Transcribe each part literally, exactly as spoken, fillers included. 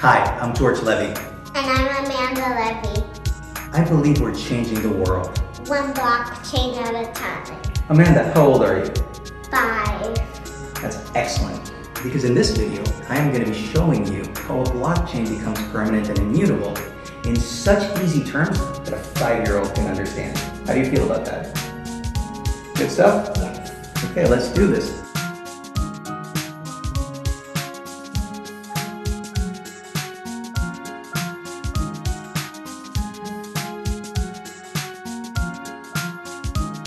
Hi, I'm George Levy. And I'm Amanda Levy. I believe we're changing the world. One blockchain at a time. Amanda, how old are you? Five. That's excellent, because in this video, I am going to be showing you how a blockchain becomes permanent and immutable in such easy terms that a five-year-old can understand. How do you feel about that? Good stuff? Yes. Okay, let's do this.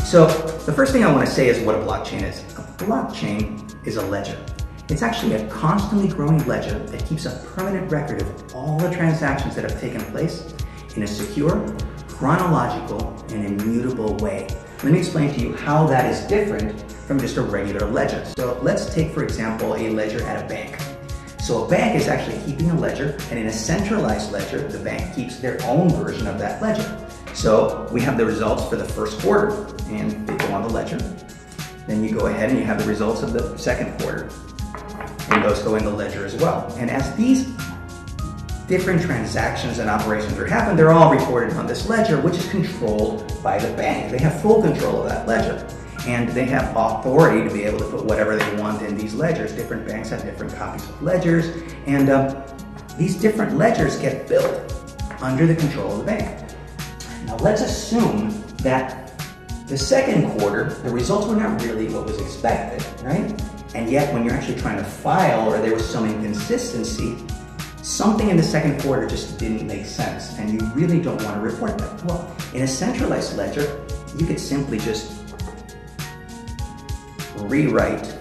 So the first thing I want to say is what a blockchain is. A blockchain is a ledger. It's actually a constantly growing ledger that keeps a permanent record of all the transactions that have taken place in a secure, chronological, and immutable way. Let me explain to you how that is different from just a regular ledger. So let's take, for example, a ledger at a bank. So a bank is actually keeping a ledger, and in a centralized ledger, the bank keeps their own version of that ledger. So we have the results for the first quarter, and they go on the ledger. Then you go ahead and you have the results of the second quarter, and those go in the ledger as well. And as these different transactions and operations are happening, they're all recorded on this ledger, which is controlled by the bank. They have full control of that ledger, and they have authority to be able to put whatever they want in these ledgers. Different banks have different copies of ledgers, and um, these different ledgers get built under the control of the bank. Now let's assume that the second quarter, the results were not really what was expected, right? And yet when you're actually trying to file, or there was some inconsistency, something in the second quarter just didn't make sense, and you really don't want to report that. Well, in a centralized ledger, you could simply just rewrite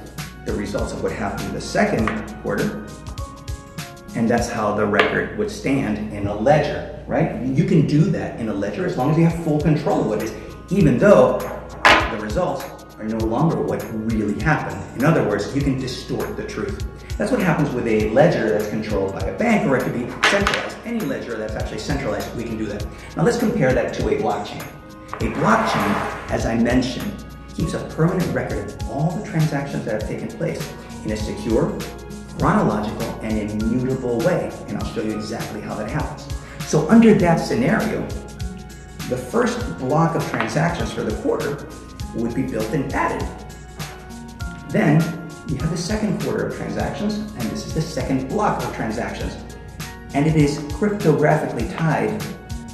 the results of what happened in the second quarter, and that's how the record would stand in a ledger. Right? You can do that in a ledger as long as you have full control of it is, even though the results are no longer what really happened. In other words, you can distort the truth. That's what happens with a ledger that's controlled by a bank, or it could be centralized. Any ledger that's actually centralized, we can do that. Now let's compare that to a blockchain. A blockchain, as I mentioned, keeps a permanent record of all the transactions that have taken place in a secure, chronological, and immutable way. And I'll show you exactly how that happens. So under that scenario, the first block of transactions for the quarter would be built and added. Then you have the second quarter of transactions, and this is the second block of transactions. And it is cryptographically tied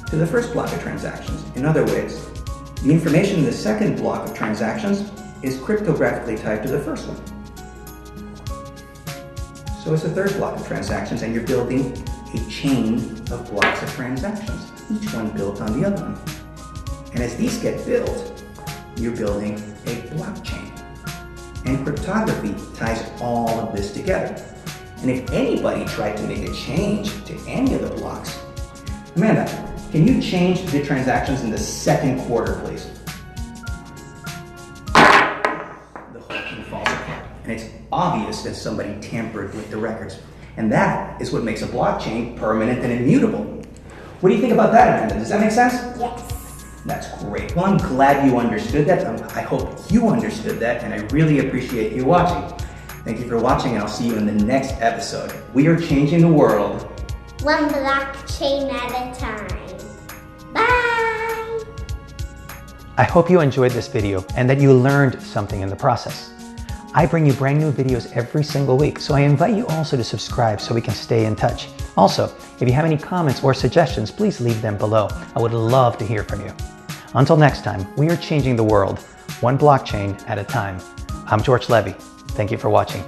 to the first block of transactions. In other words, the information in the second block of transactions is cryptographically tied to the first one. So it's the third block of transactions, and you're building a chain of blocks of transactions, each one built on the other one. And as these get built, you're building a blockchain. And cryptography ties all of this together. And if anybody tried to make a change to any of the blocks, Amanda, can you change the transactions in the second quarter, please? The whole thing falls apart. And it's obvious that somebody tampered with the records. And that is what makes a blockchain permanent and immutable. What do you think about that, Amanda? Does that make sense? Yes. That's great. Well, I'm glad you understood that. I hope you understood that, and I really appreciate you watching. Thank you for watching, and I'll see you in the next episode. We are changing the world. One blockchain at a time. Bye! I hope you enjoyed this video and that you learned something in the process. I bring you brand new videos every single week, so I invite you also to subscribe so we can stay in touch. Also, if you have any comments or suggestions, please leave them below. I would love to hear from you. Until next time, we are changing the world, one blockchain at a time. I'm George Levy. Thank you for watching.